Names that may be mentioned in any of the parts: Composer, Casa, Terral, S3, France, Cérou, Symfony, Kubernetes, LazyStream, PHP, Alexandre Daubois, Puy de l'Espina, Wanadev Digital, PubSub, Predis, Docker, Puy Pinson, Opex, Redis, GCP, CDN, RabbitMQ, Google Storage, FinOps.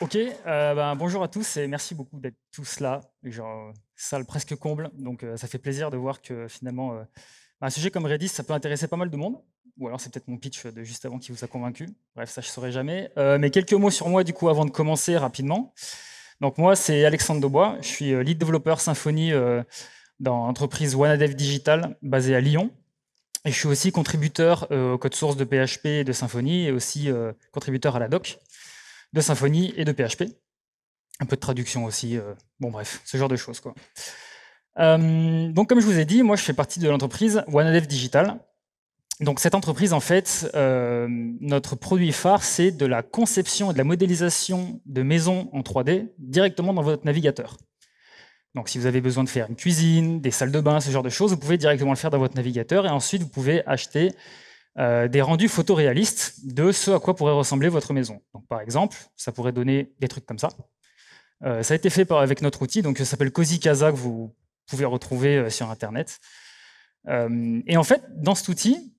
Ok, bonjour à tous et merci beaucoup d'être tous là. Genre, salle presque comble, donc ça fait plaisir de voir que finalement, un sujet comme Redis, ça peut intéresser pas mal de monde. Ou alors c'est peut-être mon pitch de juste avant qui vous a convaincu. Bref, ça je ne saurais jamais. Mais quelques mots sur moi du coup avant de commencer rapidement. Donc moi c'est Alexandre Daubois, je suis lead développeur Symfony dans l'entreprise Wanadev Digital basée à Lyon. Et je suis aussi contributeur au code source de PHP et de Symfony et aussi contributeur à la doc de Symfony et de PHP. Un peu de traduction aussi, bon bref, ce genre de choses, quoi. Donc comme je vous ai dit, moi je fais partie de l'entreprise Wanadev Digital. Donc cette entreprise, en fait, notre produit phare, c'est de la conception et de la modélisation de maisons en 3D directement dans votre navigateur. Donc si vous avez besoin de faire une cuisine, des salles de bain, ce genre de choses, vous pouvez directement le faire dans votre navigateur et ensuite vous pouvez acheter des rendus photoréalistes de ce à quoi pourrait ressembler votre maison. Donc, par exemple, ça pourrait donner des trucs comme ça. Ça a été fait avec notre outil, donc ça s'appelle Casa, que vous pouvez retrouver sur Internet. Et en fait, dans cet outil,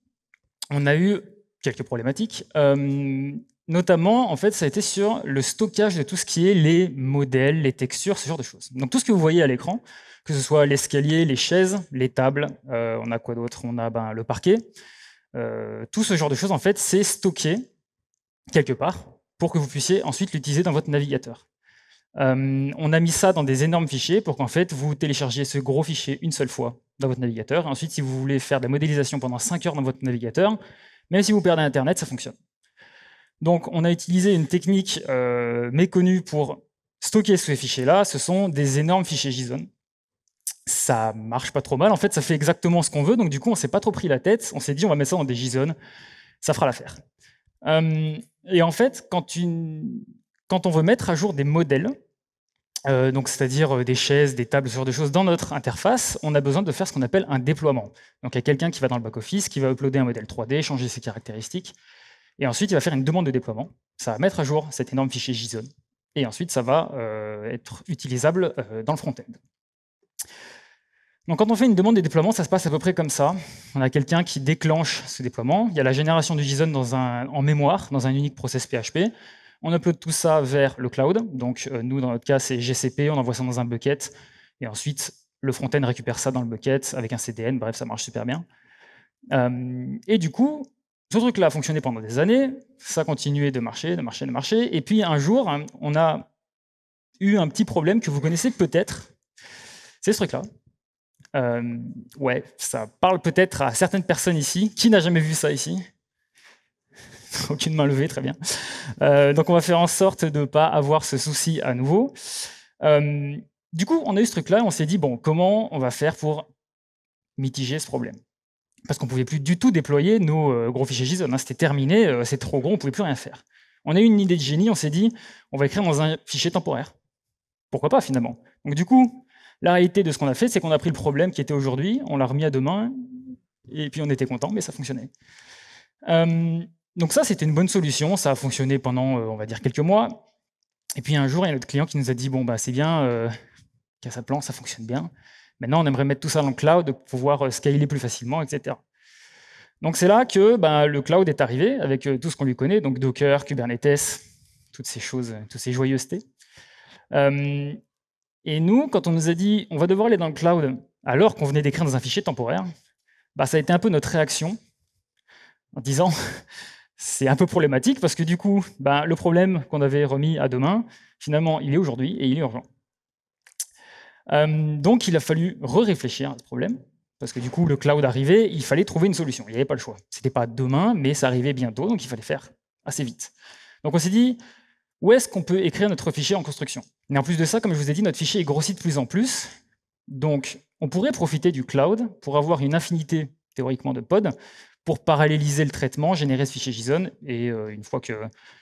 on a eu quelques problématiques. Notamment, en fait, ça a été sur le stockage de tout ce qui est les modèles, les textures, ce genre de choses. Donc tout ce que vous voyez à l'écran, que ce soit l'escalier, les chaises, les tables, on a quoi d'autre? On a le parquet. Tout ce genre de choses, en fait, c'est stocké quelque part pour que vous puissiez ensuite l'utiliser dans votre navigateur. On a mis ça dans des énormes fichiers pour qu'en fait, vous téléchargiez ce gros fichier une seule fois dans votre navigateur. Et ensuite, si vous voulez faire de la modélisation pendant 5 heures dans votre navigateur, même si vous perdez Internet, ça fonctionne. Donc, on a utilisé une technique méconnue pour stocker ces fichiers-là. Ce sont des énormes fichiers JSON. Ça marche pas trop mal, en fait ça fait exactement ce qu'on veut, donc du coup on s'est pas trop pris la tête, on s'est dit on va mettre ça dans des JSON, ça fera l'affaire. Et en fait, quand on veut mettre à jour des modèles, donc c'est-à-dire des chaises, des tables, ce genre de choses dans notre interface, on a besoin de faire ce qu'on appelle un déploiement. Donc il y a quelqu'un qui va dans le back-office, qui va uploader un modèle 3D, changer ses caractéristiques, et ensuite il va faire une demande de déploiement, ça va mettre à jour cet énorme fichier JSON, et ensuite ça va être utilisable dans le front-end. Donc quand on fait une demande de déploiement, ça se passe à peu près comme ça. On a quelqu'un qui déclenche ce déploiement. Il y a la génération du JSON en mémoire, dans un unique process PHP. On upload tout ça vers le cloud. Donc nous, dans notre cas, c'est GCP, on envoie ça dans un bucket. Et ensuite, le front-end récupère ça dans le bucket avec un CDN. Bref, ça marche super bien. Et du coup, ce truc-là a fonctionné pendant des années. Ça continuait de marcher, de marcher, de marcher. Et puis un jour, on a eu un petit problème que vous connaissez peut-être. C'est ce truc-là. Ouais, ça parle peut-être à certaines personnes ici. Qui n'a jamais vu ça ici? Aucune main levée, très bien. Donc on va faire en sorte de ne pas avoir ce souci à nouveau. Du coup, on a eu ce truc-là et on s'est dit, bon, comment on va faire pour mitiger ce problème? Parce qu'on ne pouvait plus du tout déployer nos gros fichiers JSON, hein, c'était terminé, c'est trop gros, on ne pouvait plus rien faire. On a eu une idée de génie, on s'est dit, on va écrire dans un fichier temporaire. Pourquoi pas, finalement? Donc du coup, la réalité de ce qu'on a fait, c'est qu'on a pris le problème qui était aujourd'hui, on l'a remis à demain, et puis on était content, mais ça fonctionnait. Donc ça, c'était une bonne solution, ça a fonctionné pendant, on va dire, quelques mois. Et puis un jour, il y a notre client qui nous a dit, bon, bah, c'est bien, Casa plan, ça fonctionne bien. Maintenant, on aimerait mettre tout ça dans le cloud pour pouvoir scaler plus facilement, etc. Donc c'est là que bah, le cloud est arrivé, avec tout ce qu'on lui connaît, donc Docker, Kubernetes, toutes ces choses, toutes ces joyeusetés. Et nous, quand on nous a dit on va devoir aller dans le cloud alors qu'on venait d'écrire dans un fichier temporaire, bah, ça a été un peu notre réaction en disant c'est un peu problématique parce que du coup, bah, le problème qu'on avait remis à demain, finalement, il est aujourd'hui et il est urgent. Donc il a fallu réfléchir à ce problème parce que du coup, le cloud arrivait, il fallait trouver une solution, il n'y avait pas le choix. Ce n'était pas demain, mais ça arrivait bientôt, donc il fallait faire assez vite. Donc on s'est dit, où est-ce qu'on peut écrire notre fichier en construction? Et en plus de ça, comme je vous ai dit, notre fichier est grossi de plus en plus. Donc, on pourrait profiter du cloud pour avoir une infinité, théoriquement, de pods pour paralléliser le traitement, générer ce fichier JSON, et une fois que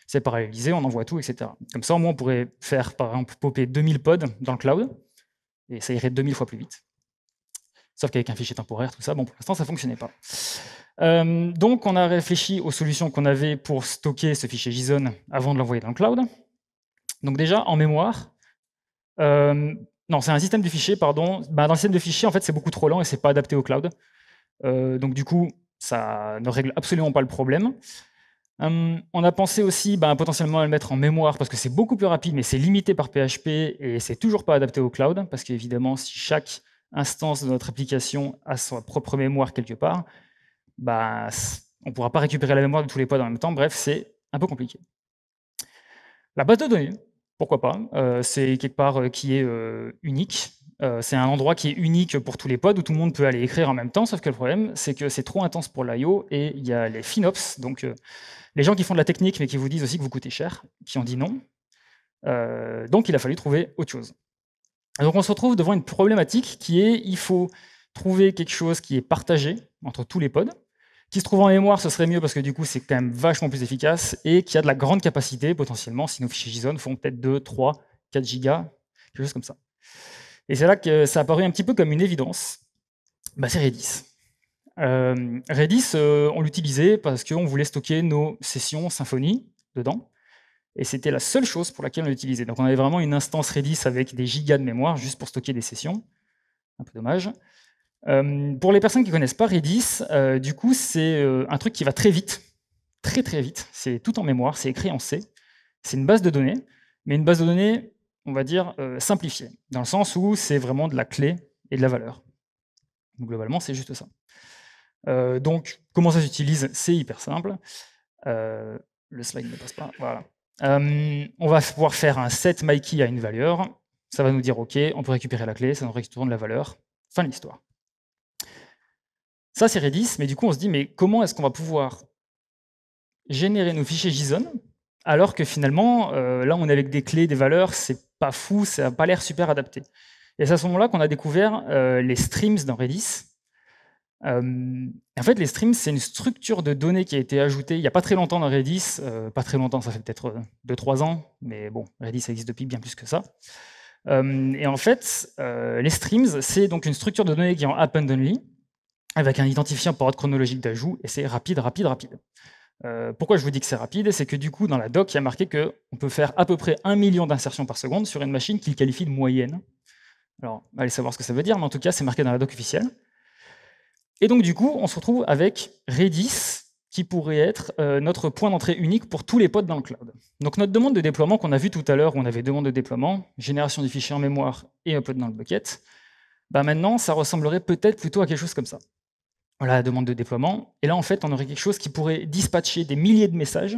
c'est parallélisé, on envoie tout, etc. Comme ça, au moins, on pourrait faire, par exemple, popper 2000 pods dans le cloud, et ça irait 2000 fois plus vite. Sauf qu'avec un fichier temporaire, tout ça, bon, pour l'instant, ça ne fonctionnait pas. Donc, on a réfléchi aux solutions qu'on avait pour stocker ce fichier JSON avant de l'envoyer dans le cloud. Donc déjà, en mémoire, non, c'est un système de fichiers, pardon. Bah, dans le système de fichiers, en fait, c'est beaucoup trop lent et c'est pas adapté au cloud. Donc du coup, ça ne règle absolument pas le problème. On a pensé aussi potentiellement à le mettre en mémoire parce que c'est beaucoup plus rapide, mais c'est limité par PHP et c'est toujours pas adapté au cloud parce qu'évidemment, si chaque instance de notre application a sa propre mémoire quelque part, bah, on ne pourra pas récupérer la mémoire de tous les pods en même temps. Bref, c'est un peu compliqué. La base de données, pourquoi pas, c'est quelque part qui est unique. C'est un endroit qui est unique pour tous les pods où tout le monde peut aller écrire en même temps, sauf que le problème, c'est que c'est trop intense pour l'IO et il y a les FinOps, donc les gens qui font de la technique mais qui vous disent aussi que vous coûtez cher, qui ont dit non. Donc il a fallu trouver autre chose. Et donc on se retrouve devant une problématique qui est il faut trouver quelque chose qui est partagé entre tous les pods, qui se trouve en mémoire, ce serait mieux parce que du coup, c'est quand même vachement plus efficace et qui a de la grande capacité potentiellement si nos fichiers JSON font peut-être 2, 3, 4 gigas, quelque chose comme ça. Et c'est là que ça a paru un petit peu comme une évidence. Bah, c'est Redis. Redis, on l'utilisait parce qu'on voulait stocker nos sessions Symfony dedans et c'était la seule chose pour laquelle on l'utilisait. Donc on avait vraiment une instance Redis avec des gigas de mémoire juste pour stocker des sessions. Un peu dommage. Pour les personnes qui ne connaissent pas Redis, du coup, c'est un truc qui va très vite, très vite. C'est tout en mémoire, c'est écrit en C. C'est une base de données, mais une base de données, on va dire, simplifiée, dans le sens où c'est vraiment de la clé et de la valeur. Donc, globalement, c'est juste ça. Donc, comment ça s'utilise? C'est hyper simple. Le slide ne passe pas, voilà. On va pouvoir faire un set MyKey à une valeur. Ça va nous dire, OK, on peut récupérer la clé, ça nous récupère de la valeur. Fin de l'histoire. Ça, c'est Redis, mais du coup, on se dit, mais comment est-ce qu'on va pouvoir générer nos fichiers JSON alors que finalement, là, on est avec des clés, des valeurs, c'est pas fou, ça n'a pas l'air super adapté. Et c'est à ce moment-là qu'on a découvert les streams dans Redis. En fait, les streams, c'est une structure de données qui a été ajoutée il n'y a pas très longtemps dans Redis. Pas très longtemps, ça fait peut-être 2-3 ans, mais bon, Redis ça existe depuis bien plus que ça. Et en fait, les streams, c'est donc une structure de données qui est en append only, avec un identifiant par ordre chronologique d'ajout, et c'est rapide. Pourquoi je vous dis que c'est rapide? C'est que du coup, dans la doc, il y a marqué qu'on peut faire à peu près 1 million d'insertions par seconde sur une machine qu'il qualifie de moyenne. Alors, allez savoir ce que ça veut dire, mais en tout cas, c'est marqué dans la doc officielle. Et donc, du coup, on se retrouve avec Redis, qui pourrait être notre point d'entrée unique pour tous les pods dans le cloud. Donc, notre demande de déploiement qu'on a vu tout à l'heure, où on avait demande de déploiement, génération du fichier en mémoire et upload dans le bucket, bah maintenant, ça ressemblerait peut-être plutôt à quelque chose comme ça. Voilà la demande de déploiement. Et là, en fait, on aurait quelque chose qui pourrait dispatcher des milliers de messages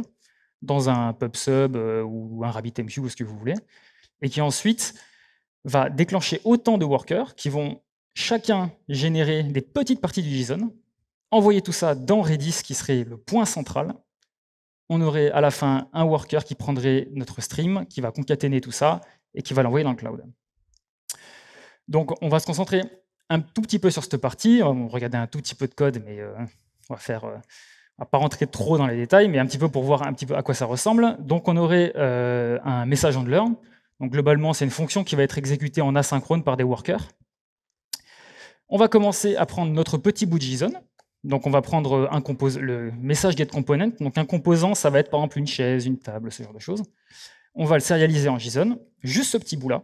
dans un PubSub ou un RabbitMQ ou ce que vous voulez, et qui ensuite va déclencher autant de workers qui vont chacun générer des petites parties du JSON, envoyer tout ça dans Redis qui serait le point central. On aurait à la fin un worker qui prendrait notre stream, qui va concaténer tout ça et qui va l'envoyer dans le cloud. Donc, on va se concentrer un tout petit peu sur cette partie. On va regarder un tout petit peu de code, mais on va pas rentrer trop dans les détails, mais un petit peu pour voir un petit peu à quoi ça ressemble. Donc, on aurait un message handler. Donc, globalement, c'est une fonction qui va être exécutée en asynchrone par des workers. On va commencer à prendre notre petit bout de JSON. Donc, on va prendre le message getComponent. Donc, un composant, ça va être par exemple une chaise, une table, ce genre de choses. On va le sérialiser en JSON, juste ce petit bout-là.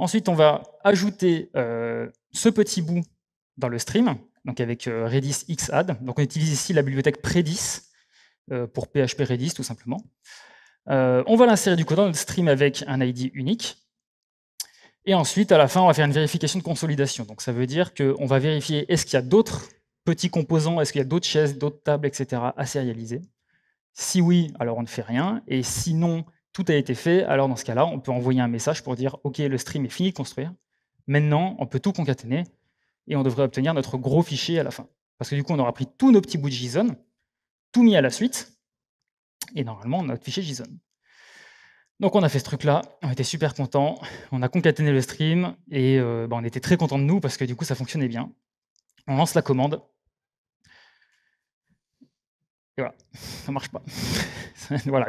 Ensuite, on va ajouter ce petit bout dans le stream, donc avec Redis xAdd. Donc, on utilise ici la bibliothèque Predis pour PHP Redis, tout simplement. On va l'insérer du coup dans notre stream avec un ID unique. Et ensuite, à la fin, on va faire une vérification de consolidation. Donc, ça veut dire qu'on va vérifier est-ce qu'il y a d'autres petits composants, est-ce qu'il y a d'autres chaises, d'autres tables, etc. à sérialiser. Si oui, alors on ne fait rien. Et sinon, tout a été fait, alors dans ce cas-là, on peut envoyer un message pour dire « Ok, le stream est fini de construire, maintenant, on peut tout concaténer et on devrait obtenir notre gros fichier à la fin. » Parce que du coup, on aura pris tous nos petits bouts de JSON, tout mis à la suite, et normalement, on a notre fichier JSON. Donc on a fait ce truc-là, on était super contents, on a concaténé le stream, et on était très contents de nous parce que du coup, ça fonctionnait bien. On lance la commande, Et voilà, ça ne marche pas. Voilà,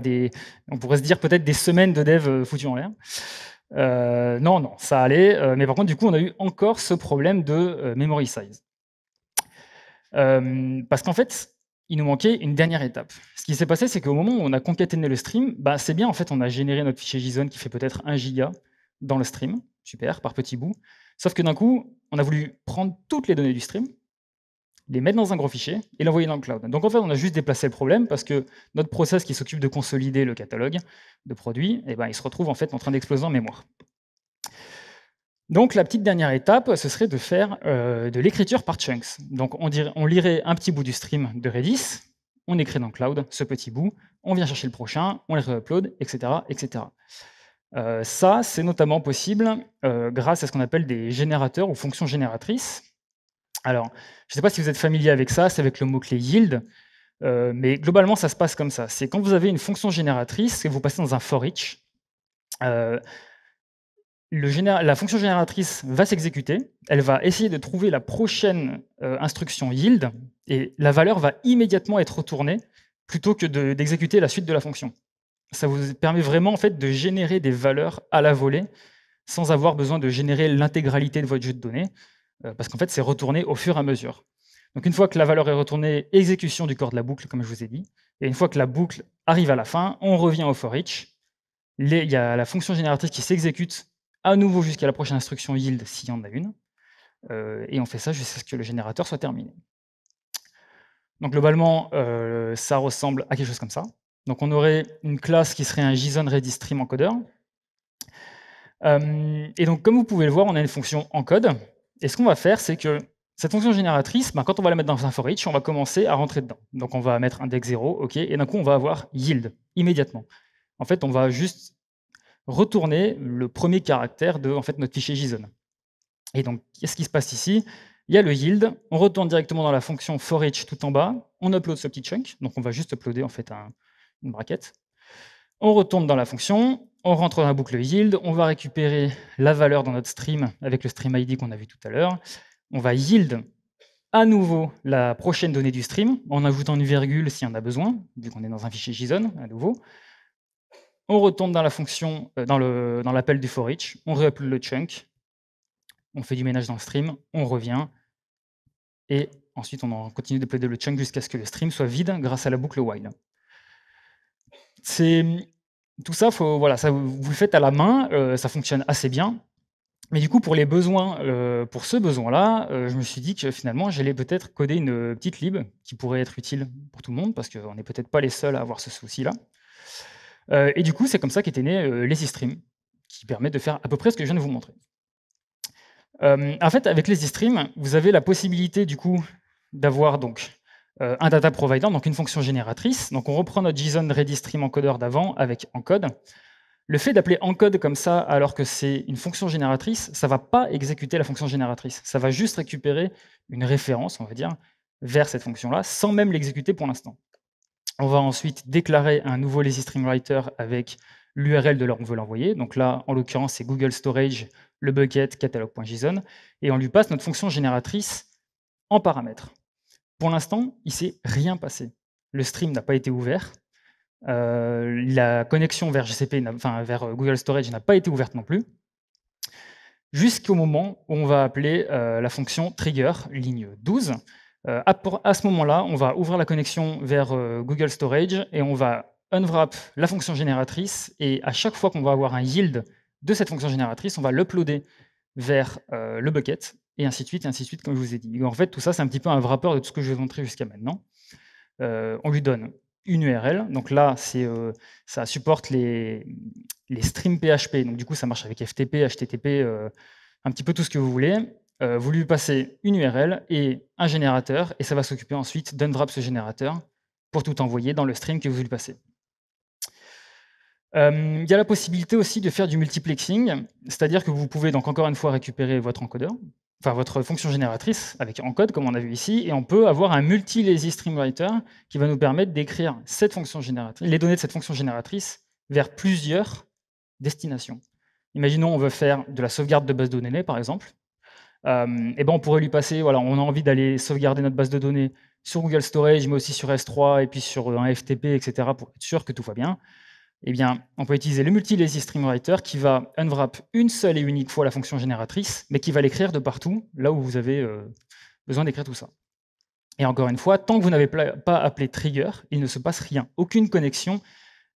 on pourrait se dire peut-être des semaines de dev foutues en l'air. Non, ça allait. Mais par contre, du coup, on a eu encore ce problème de memory size. Parce qu'en fait, il nous manquait une dernière étape. Ce qui s'est passé, c'est qu'au moment où on a concaténé le stream, bah, c'est bien, en fait, on a généré notre fichier JSON qui fait peut-être 1 giga dans le stream, super, par petits bouts. Sauf que d'un coup, on a voulu prendre toutes les données du stream, les mettre dans un gros fichier et l'envoyer dans le cloud. Donc en fait, on a juste déplacé le problème parce que notre process qui s'occupe de consolider le catalogue de produits, eh ben, il se retrouve en fait en train d'exploser en mémoire. Donc la petite dernière étape, ce serait de faire de l'écriture par chunks. Donc on lirait un petit bout du stream de Redis, on écrit dans le cloud ce petit bout, on vient chercher le prochain, on le re-upload, etc. etc. Ça, c'est notamment possible grâce à ce qu'on appelle des générateurs ou fonctions génératrices. Alors, je ne sais pas si vous êtes familier avec ça, c'est avec le mot-clé yield, mais globalement, ça se passe comme ça. C'est quand vous avez une fonction génératrice et vous passez dans un for each, la fonction génératrice va s'exécuter, elle va essayer de trouver la prochaine instruction yield, et la valeur va immédiatement être retournée plutôt que d'exécuter la suite de la fonction. Ça vous permet vraiment en fait, de générer des valeurs à la volée sans avoir besoin de générer l'intégralité de votre jeu de données, parce qu'en fait, c'est retourné au fur et à mesure. Donc une fois que la valeur est retournée, exécution du corps de la boucle, comme je vous ai dit, et une fois que la boucle arrive à la fin, on revient au for each, il y a la fonction génératrice qui s'exécute à nouveau jusqu'à la prochaine instruction yield, s'il y en a une, et on fait ça jusqu'à ce que le générateur soit terminé. Donc globalement, ça ressemble à quelque chose comme ça. Donc on aurait une classe qui serait un JSON Redis Stream encodeur. Et donc comme vous pouvez le voir, on a une fonction encode. Et ce qu'on va faire, c'est que cette fonction génératrice, ben, quand on va la mettre dans un for each, on va commencer à rentrer dedans. Donc on va mettre index 0, OK, et d'un coup, on va avoir yield immédiatement. En fait, on va juste retourner le premier caractère de notre fichier JSON. Et donc, qu'est-ce qui se passe ici? Il y a le yield, on retourne directement dans la fonction for each tout en bas, on upload ce petit chunk, donc on va juste uploader en fait une braquette. On retourne dans la fonction, on rentre dans la boucle yield, on va récupérer la valeur dans notre stream avec le stream ID qu'on a vu tout à l'heure. On va yield à nouveau la prochaine donnée du stream en ajoutant une virgule si on a besoin, vu qu'on est dans un fichier JSON à nouveau. On retourne dans la fonction, dans l'appel du for each, on re-upload le chunk, on fait du ménage dans le stream, on revient et ensuite on continue d'uploader le chunk jusqu'à ce que le stream soit vide grâce à la boucle while. Tout ça, voilà, ça, vous le faites à la main, ça fonctionne assez bien. Mais du coup, pour les besoins, pour ce besoin-là, je me suis dit que finalement, j'allais peut-être coder une petite lib qui pourrait être utile pour tout le monde, parce qu'on n'est peut-être pas les seuls à avoir ce souci-là. Et du coup, c'est comme ça qu'était né LazyStream, qui permet de faire à peu près ce que je viens de vous montrer. En fait, avec LazyStream, vous avez la possibilité du coup d'avoir donc un data provider, donc une fonction génératrice. Donc on reprend notre JSON Redis Stream encodeur d'avant avec encode. Le fait d'appeler encode comme ça alors que c'est une fonction génératrice, ça ne va pas exécuter la fonction génératrice. Ça va juste récupérer une référence, on va dire, vers cette fonction-là, sans même l'exécuter pour l'instant. On va ensuite déclarer un nouveau LazyStream Writer avec l'URL de là où on veut l'envoyer. Donc là, en l'occurrence, c'est Google Storage, le bucket, catalogue.json, et on lui passe notre fonction génératrice en paramètres. Pour l'instant, il ne s'est rien passé. Le stream n'a pas été ouvert. La connexion vers GCP, enfin vers Google Storage n'a pas été ouverte non plus. Jusqu'au moment où on va appeler la fonction trigger, ligne 12. À ce moment-là, on va ouvrir la connexion vers Google Storage et on va unwrap la fonction génératrice. Et à chaque fois qu'on va avoir un yield de cette fonction génératrice, on va l'uploader vers le bucket. Et ainsi de suite, comme je vous ai dit. En fait, tout ça, c'est un petit peu un wrapper de tout ce que je vais vous montrer jusqu'à maintenant. On lui donne une URL. Donc là, ça supporte les streams PHP. Donc du coup, ça marche avec FTP, HTTP, un petit peu tout ce que vous voulez. Vous lui passez une URL et un générateur, et ça va s'occuper ensuite d'unwrap ce générateur pour tout envoyer dans le stream que vous lui passez. Il y a la possibilité aussi de faire du multiplexing, c'est-à-dire que vous pouvez donc encore une fois récupérer votre encodeur, enfin votre fonction génératrice avec encode comme on a vu ici, et on peut avoir un multi-LazyStream Writer qui va nous permettre d'écrire cette fonction génératrice, les données de cette fonction génératrice vers plusieurs destinations. Imaginons on veut faire de la sauvegarde de base de données par exemple, et ben on pourrait lui passer, voilà, on a envie d'aller sauvegarder notre base de données sur Google Storage, mais aussi sur S3 et puis sur un FTP, etc., pour être sûr que tout va bien, eh bien, on peut utiliser le multi-LazyStream Writer qui va unwrap une seule et unique fois la fonction génératrice, mais qui va l'écrire de partout, là où vous avez besoin d'écrire tout ça. Et encore une fois, tant que vous n'avez pas appelé trigger, il ne se passe rien. Aucune connexion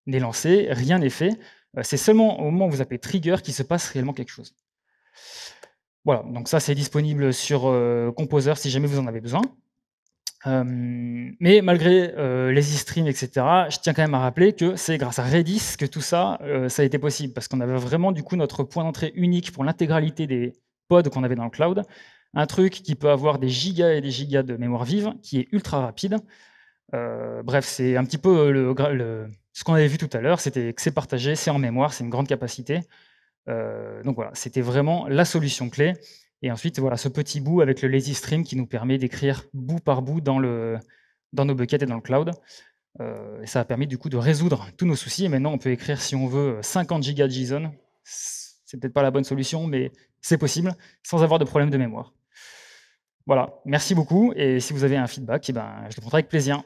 n'est lancée, rien n'est fait. C'est seulement au moment où vous appelez trigger qu'il se passe réellement quelque chose. Voilà, donc ça c'est disponible sur Composer si jamais vous en avez besoin. Mais malgré LazyStream, etc., je tiens quand même à rappeler que c'est grâce à Redis que tout ça, ça a été possible, parce qu'on avait vraiment du coup notre point d'entrée unique pour l'intégralité des pods qu'on avait dans le cloud, un truc qui peut avoir des gigas et des gigas de mémoire vive, qui est ultra rapide. Bref, c'est un petit peu ce qu'on avait vu tout à l'heure, c'était que c'est partagé, c'est en mémoire, c'est une grande capacité. Donc voilà, c'était vraiment la solution clé. Et ensuite, voilà ce petit bout avec le LazyStream qui nous permet d'écrire bout par bout dans nos buckets et dans le cloud. Et ça a permis du coup de résoudre tous nos soucis. Et maintenant, on peut écrire, si on veut, 50 gigas de JSON. C'est peut-être pas la bonne solution, mais c'est possible, sans avoir de problème de mémoire. Voilà, merci beaucoup. Et si vous avez un feedback, eh ben, je le prendrai avec plaisir.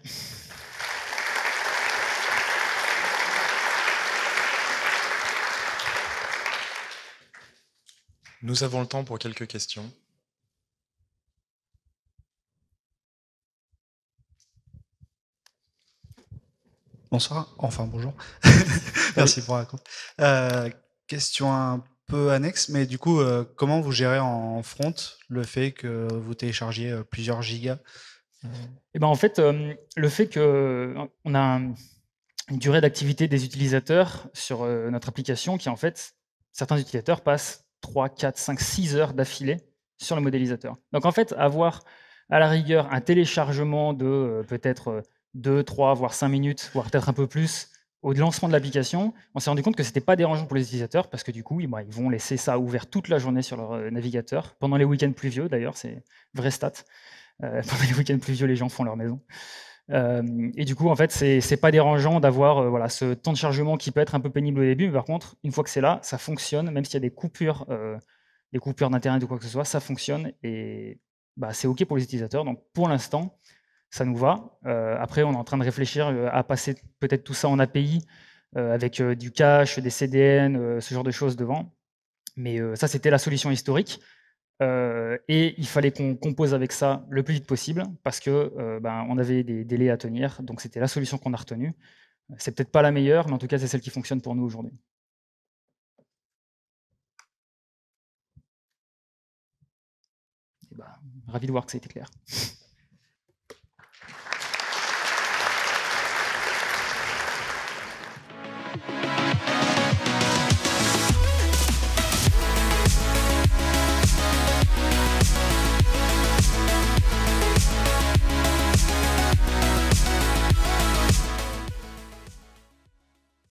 Nous avons le temps pour quelques questions. Bonsoir, enfin bonjour. Merci pour la réponse. Question un peu annexe, mais du coup, comment vous gérez en front le fait que vous téléchargiez plusieurs gigas? Eh ben, en fait, le fait qu'on a une durée d'activité des utilisateurs sur notre application qui, en fait, certains utilisateurs passent 3, 4, 5, 6 heures d'affilée sur le modélisateur. Donc en fait, avoir à la rigueur un téléchargement de peut-être 2, 3, voire 5 minutes, voire peut-être un peu plus, au lancement de l'application, on s'est rendu compte que ce n'était pas dérangeant pour les utilisateurs parce que du coup, ils vont laisser ça ouvert toute la journée sur leur navigateur, pendant les week-ends pluvieux d'ailleurs, c'est vrai stat. Pendant les week-ends pluvieux, les gens font leur maison. Et du coup, en fait, c'est pas dérangeant d'avoir voilà, ce temps de chargement qui peut être un peu pénible au début, mais par contre, une fois que c'est là, ça fonctionne, même s'il y a des coupures d'internet ou quoi que ce soit, ça fonctionne et bah, c'est OK pour les utilisateurs. Donc pour l'instant, ça nous va. Après, on est en train de réfléchir à passer peut-être tout ça en API avec du cache, des CDN, ce genre de choses devant. Mais ça, c'était la solution historique. Et il fallait qu'on compose avec ça le plus vite possible parce que ben, on avait des délais à tenir, donc c'était la solution qu'on a retenue. C'est peut-être pas la meilleure, mais en tout cas c'est celle qui fonctionne pour nous aujourd'hui. Ben, ravi de voir que ça a été clair.